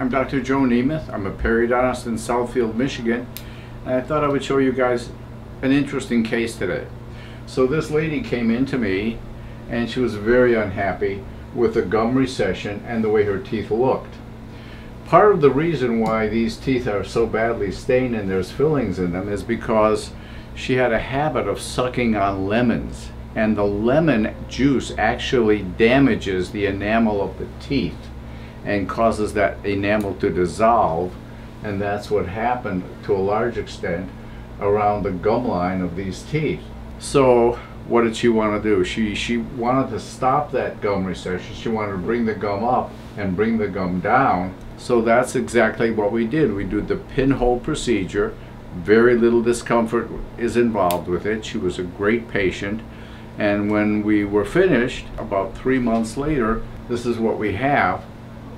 I'm Dr. Joe Nemeth. I'm a periodontist in Southfield, Michigan, and I thought I would show you guys an interesting case today. So this lady came in to me and she was very unhappy with the gum recession and the way her teeth looked. Part of the reason why these teeth are so badly stained and there's fillings in them is because she had a habit of sucking on lemons, and the lemon juice actually damages the enamel of the teeth and causes that enamel to dissolve, and that's what happened to a large extent around the gum line of these teeth. So what did she want to do? She wanted to stop that gum recession. She wanted to bring the gum up and bring the gum down. So that's exactly what we did. We did the pinhole procedure. Very little discomfort is involved with it. She was a great patient, and when we were finished about 3 months later, this is what we have.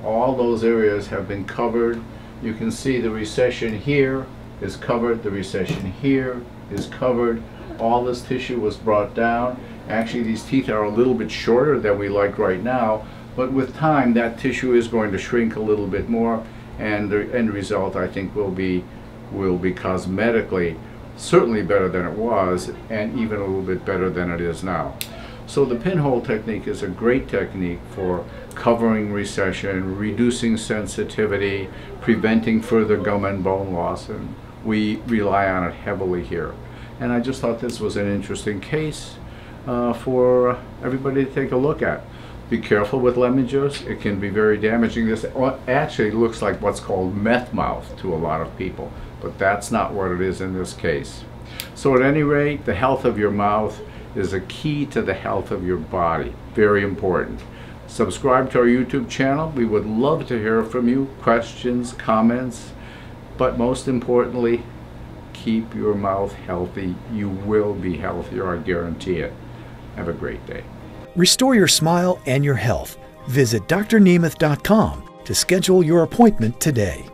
All those areas have been covered. You can see the recession here is covered, the recession here is covered. All this tissue was brought down. Actually, these teeth are a little bit shorter than we like right now, but with time that tissue is going to shrink a little bit more, and the end result, I think, will be cosmetically certainly better than it was, and even a little bit better than it is now. So the pinhole technique is a great technique for covering recession, reducing sensitivity, preventing further gum and bone loss, and we rely on it heavily here. And I just thought this was an interesting case for everybody to take a look at. Be careful with lemon juice. It can be very damaging. This actually looks like what's called meth mouth to a lot of people, but that's not what it is in this case. So at any rate, the health of your mouth is a key to the health of your body. Very important. Subscribe to our YouTube channel. We would love to hear from you. Questions, comments, but most importantly, keep your mouth healthy. You will be healthier, I guarantee it. Have a great day. Restore your smile and your health. Visit drnemeth.com to schedule your appointment today.